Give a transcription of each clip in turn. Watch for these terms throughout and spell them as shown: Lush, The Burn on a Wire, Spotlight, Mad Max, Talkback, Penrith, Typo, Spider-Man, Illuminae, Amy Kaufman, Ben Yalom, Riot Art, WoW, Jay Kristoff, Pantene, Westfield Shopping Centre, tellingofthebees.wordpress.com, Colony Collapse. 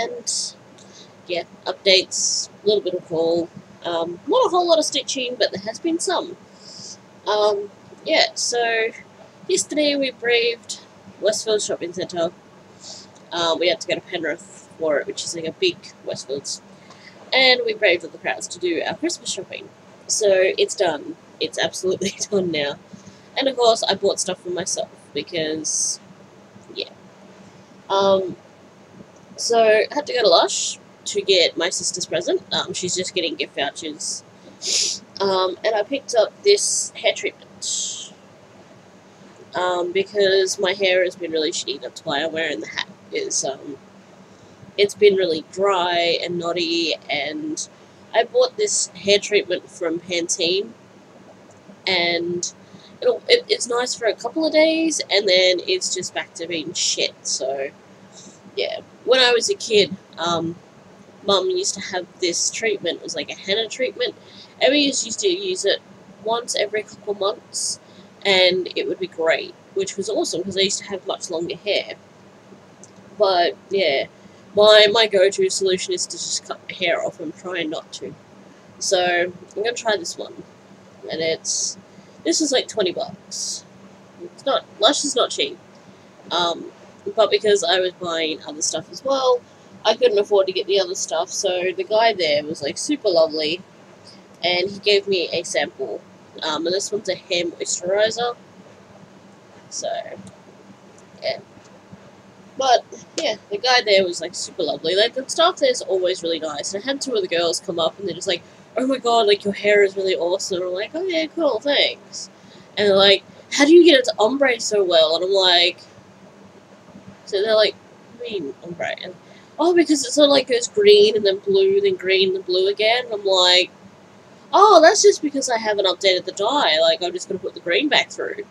and yeah, updates, a little bit of haul. Not a whole lot of stitching, but there has been some. Yeah, so yesterday we braved Westfield Shopping Centre. We had to go to Penrith for it, which is like a big Westfields. And we braved all the crowds to do our Christmas shopping. So it's done. It's absolutely done now. And of course, I bought stuff for myself because, yeah. So I had to go to Lush to get my sister's present. She's just getting gift vouchers. And I picked up this hair treatment because my hair has been really shitty. That's why I'm wearing the hat. It's been really dry and knotty, and I bought this hair treatment from Pantene, and it's nice for a couple of days, and then it's just back to being shit. So yeah, when I was a kid, Mum used to have this treatment. It was like a henna treatment, and we used to use it once every couple months, and it would be great, which was awesome because I used to have much longer hair. But yeah, my go-to solution is to just cut my hair off and try not to. So I'm gonna try this one, and this is like $20. It's not, Lush is not cheap, but because I was buying other stuff as well, I couldn't afford to get the other stuff, so the guy there was like super lovely, and he gave me a sample. And this one's a hair moisturizer, so yeah. But yeah, the guy there was like super lovely. Like the staff there's always really nice. And I had two of the girls come up, and they're just like, "Oh my god, like your hair is really awesome." And I'm like, "Oh yeah, cool, thanks." And they're like, "How do you get it to ombre so well?" And I'm like, so they're like, "What do you mean ombre?" And, "Oh, because it sort of like goes green and then blue, then green, then blue again." And I'm like, "Oh, that's just because I haven't updated the dye. Like, I'm just going to put the green back through."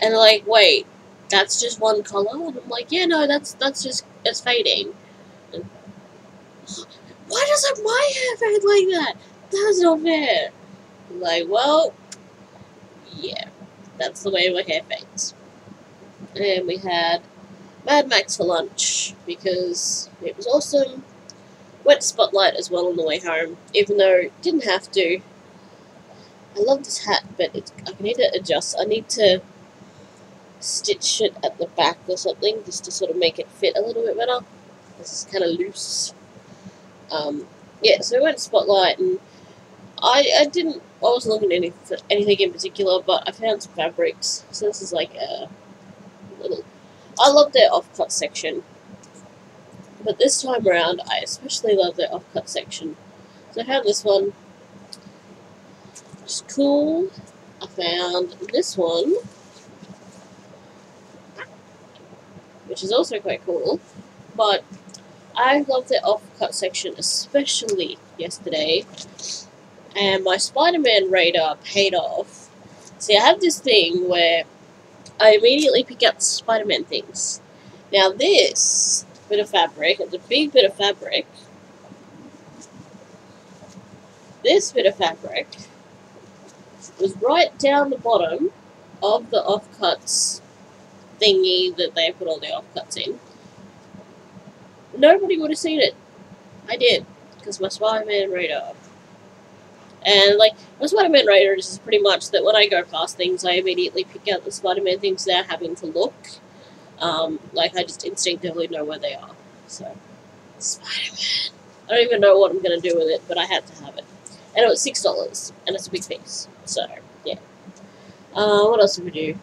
And they're like, "Wait, that's just one color?" And I'm like, "Yeah, no, that's just, it's fading." And, "Why doesn't my hair fade like that? That's not fair." I'm like, "Well, yeah, that's the way my hair fades." And we had Mad Max for lunch because it was awesome. Went to Spotlight as well on the way home, even though didn't have to. I love this hat, but I need to adjust. I need to stitch it at the back or something just to sort of make it fit a little bit better. This is kind of loose. Yeah, so we went to Spotlight, and I wasn't looking at anything in particular, but I found some fabrics. So this is like a little, I love their offcut section, but this time around I especially love their offcut section. So I found this one, which is cool. I found this one, which is also quite cool, but I love their offcut section, especially yesterday, and my Spider-Man radar paid off. See, I have this thing where I immediately pick out Spider-Man things. Now this bit of fabric, it's a big bit of fabric, this bit of fabric was right down the bottom of the offcuts thingy that they put all the offcuts in. Nobody would have seen it. I did, because my Spider-Man radar. And, like, my Spider-Man radar is pretty much that when I go past things, I immediately pick out the Spider-Man things without having to look. Like, I just instinctively know where they are. So, Spider-Man. I don't even know what I'm going to do with it, but I had to have it. And it was $6, and it's a big piece. So, yeah. What else did we do?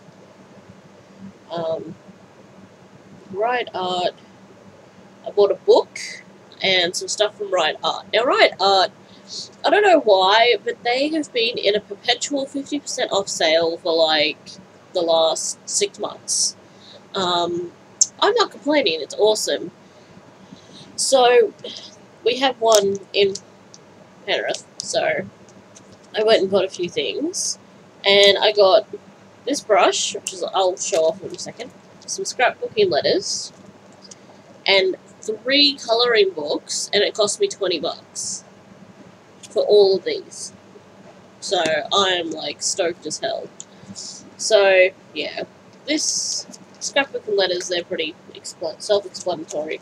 Riot Art. I bought a book and some stuff from Riot Art. Now, Riot Art, I don't know why, but they have been in a perpetual 50% off sale for like the last 6 months. I'm not complaining, it's awesome. So, we have one in Penrith, so I went and bought a few things, and I got this brush, which is, I'll show off in a second, some scrapbooking letters, and 3 colouring books, and it cost me $20 for all of these. So I'm like stoked as hell. So yeah, this scrapbook and letters, they're pretty self-explanatory.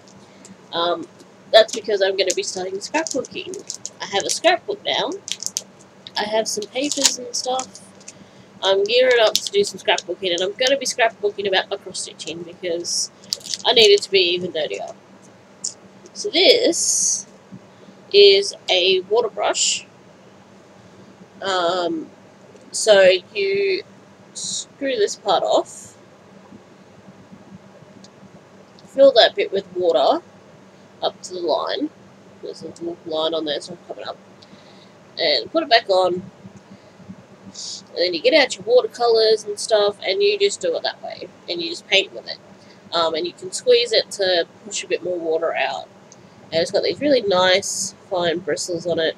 That's because I'm going to be starting scrapbooking. I have a scrapbook now. I have some papers and stuff. I'm gearing up to do some scrapbooking, and I'm going to be scrapbooking about my cross-stitching because I need it to be even dirtier. So this is a water brush. So you screw this part off, fill that bit with water up to the line. There's a little line on there, so I'm coming up. And put it back on. And then you get out your watercolours and stuff, and you just do it that way. And you just paint with it. And you can squeeze it to push a bit more water out. And it's got these really nice, fine bristles on it.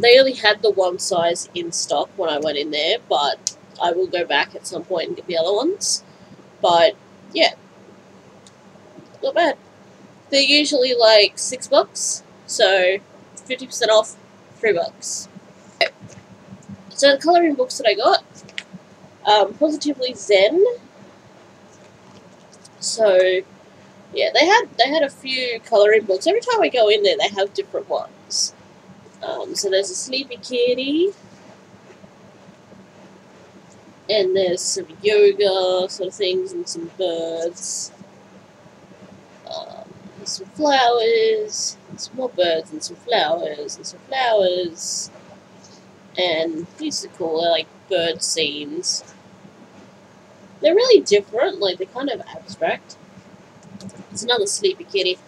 They only had the one size in stock when I went in there, but I will go back at some point and get the other ones. But, yeah. Not bad. They're usually like $6, so 50% off, $3. Okay. So the colouring books that I got, Positively Zen. So yeah, they had a few colouring books. Every time I go in there, they have different ones. So there's a Sleepy Kitty, and there's some yoga sort of things, and some birds. Some flowers, and some more birds, and some flowers, and some flowers. And these are cool, they're like bird scenes. They're really different, like they're kind of abstract. There's another Sleepy Kitty.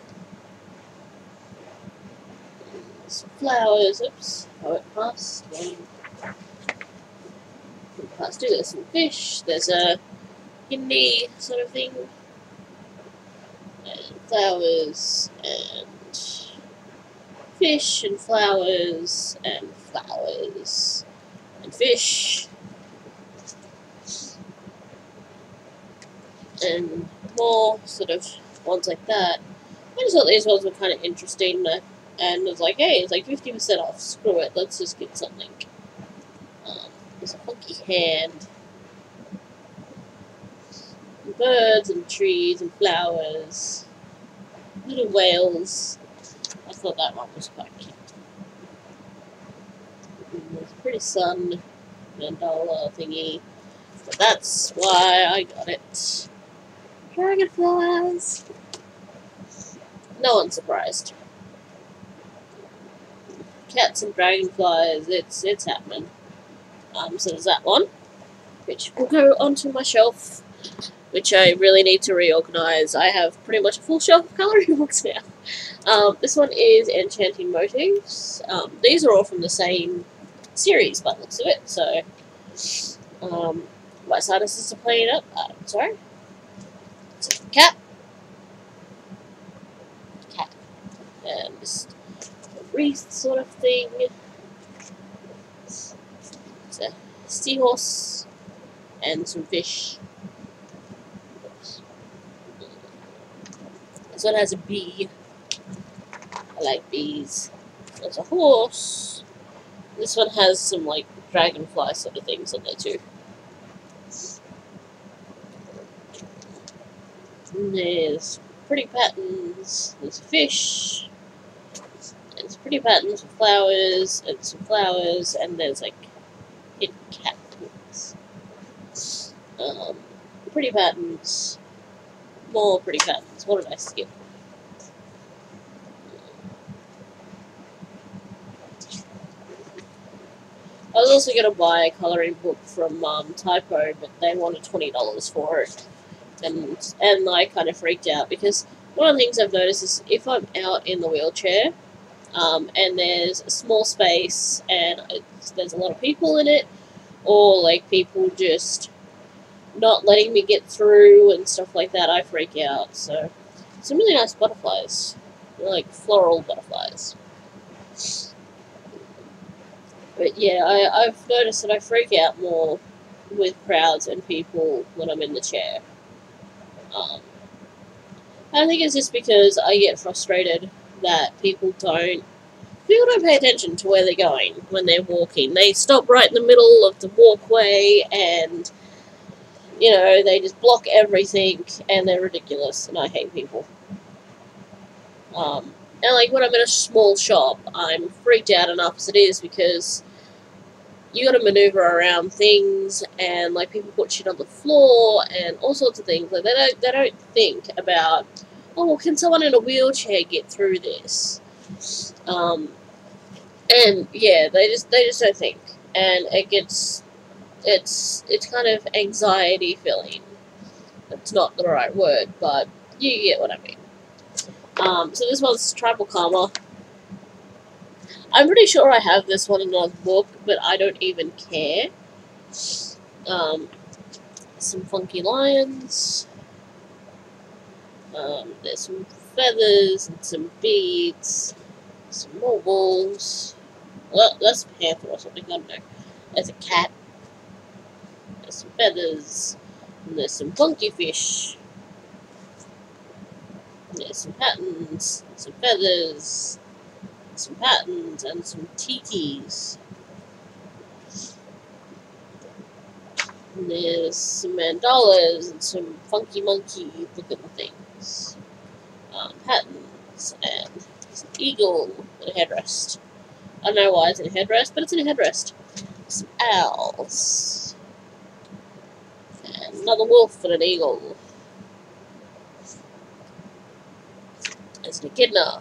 Some flowers, oops, I went past. There's some fish, there's a Hindi sort of thing. And flowers, and fish, and flowers, and flowers, and fish, and more sort of ones like that. I just thought these ones were kind of interesting, and I was like, hey, it's like 50% off, screw it, let's just get something. There's a funky hand. Birds and trees and flowers, little whales. I thought that one was quite cute. And there's a pretty sun mandala thingy, but that's why I got it. Dragonflies. No one's surprised. Cats and dragonflies. It's happening. So there's that one, which will go onto my shelf. Which I really need to reorganise. I have pretty much a full shelf of colouring books now. This one is Enchanting Motives. These are all from the same series by the looks of it, so... my sinuses are playing up. I'm sorry. So, cat. Cat. And just a wreath sort of thing. It's a seahorse. And some fish. This one has a bee. I like bees. There's a horse. This one has some like dragonfly sort of things on there too. And there's pretty patterns. There's fish. There's pretty patterns with flowers and some flowers, and there's like hidden cat things. Pretty patterns. More pretty patterns. What did I skip? I was also going to buy a colouring book from Typo, but they wanted $20 for it. And I kind of freaked out because one of the things I've noticed is if I'm out in the wheelchair and there's a small space and there's a lot of people in it, or like people just... not letting me get through and stuff like that, I freak out. So, some really nice butterflies. They're like floral butterflies. But yeah, I've noticed that I freak out more with crowds and people when I'm in the chair. I think it's just because I get frustrated that people don't pay attention to where they're going when they're walking. They stop right in the middle of the walkway and... you know, they just block everything, and they're ridiculous, and I hate people. And like when I'm in a small shop, I'm freaked out enough as it is because you gotta maneuver around things, and like people put shit on the floor and all sorts of things. Like they don't think about, oh well, can someone in a wheelchair get through this? And yeah, they just don't think, and it's kind of anxiety filling. It's not the right word, but you get what I mean. So this one's Tribal Karma. I'm pretty sure I have this one in another book, but I don't even care. Some funky lions. There's some feathers and some beads. Some more balls. Well, that's a panther or something, I don't know. There's a cat. There's some feathers. And there's some funky fish. There's some patterns, some feathers, some patterns, and some tikis. And there's some mandalas and some funky monkey looking things. Patterns, and there's an eagle and a headrest. I don't know why it's in a headrest, but it's in a headrest. Some owls. And another wolf and an eagle. There's an echidna.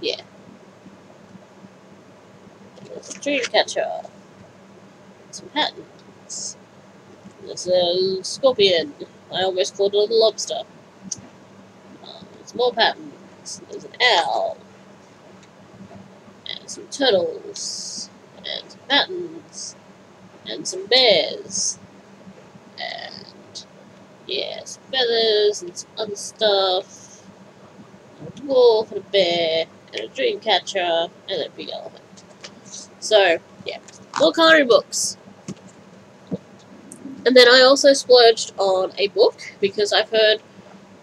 Yeah. There's a dreamcatcher. Some patterns. There's a scorpion. I almost called it a little lobster. There's more patterns. There's an owl. And some turtles. And some patterns. And some bears. And yeah, some feathers and some other stuff. A wolf and a bear and a dream catcher and a big elephant. So yeah, more coloring books. And then I also splurged on a book because I've heard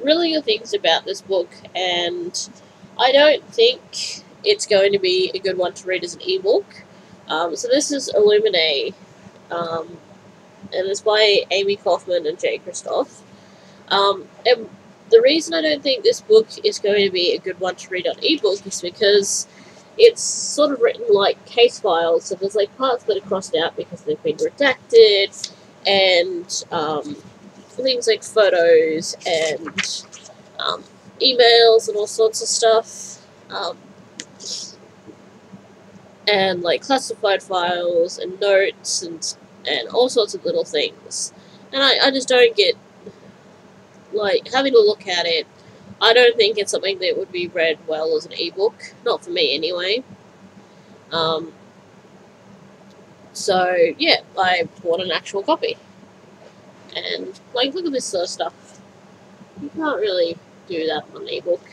really good things about this book, and I don't think it's going to be a good one to read as an ebook. So this is Illuminae, and it's by Amy Kaufman and Jay Kristoff. The reason I don't think this book is going to be a good one to read on ebook is because it's sort of written like case files, so there's like parts that are crossed out because they've been redacted, and things like photos and emails and all sorts of stuff, and like classified files and notes and all sorts of little things. And I just don't get, like, having a look at it, I don't think it's something that would be read well as an ebook. Not for me, anyway. So, yeah, I bought an actual copy. And, like, look at this sort of stuff. You can't really do that on an ebook.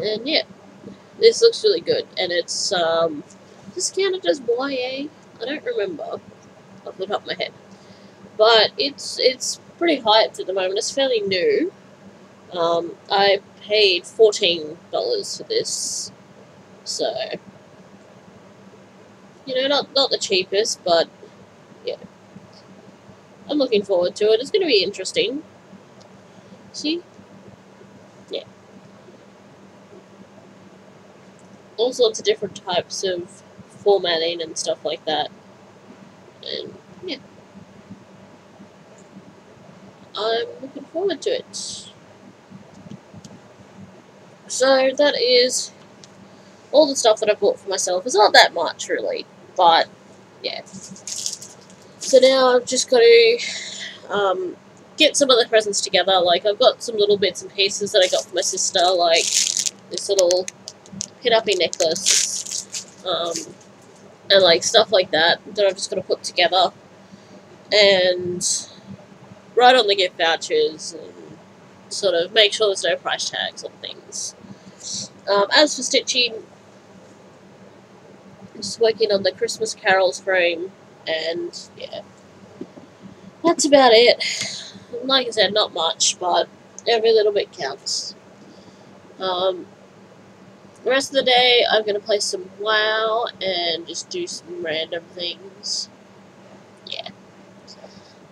And, yeah, this looks really good. And it's, discounted as YA. I don't remember off the top of my head. But it's pretty hyped at the moment. It's fairly new. I paid $14 for this, so you know, not the cheapest, but yeah, I'm looking forward to it. It's going to be interesting. See, yeah, all sorts of different types of formatting and stuff like that, and yeah. I'm looking forward to it. So that is all the stuff that I bought for myself. It's not that much really, but yeah. So now I've just got to get some other presents together. Like, I've got some little bits and pieces that I got for my sister, like this little pin-uppy necklace, and like stuff like that I've just got to put together and write on the gift vouchers and sort of make sure there's no price tags on things. As for stitching, I'm just working on the Christmas carols frame, and yeah, that's about it. Like I said, not much, but every little bit counts. The rest of the day I'm going to play some WoW and just do some random things. Yeah.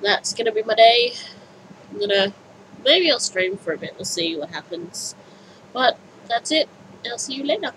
That's going to be my day. I'm going to Maybe I'll stream for a bit. We'll see what happens. But that's it. I'll see you later.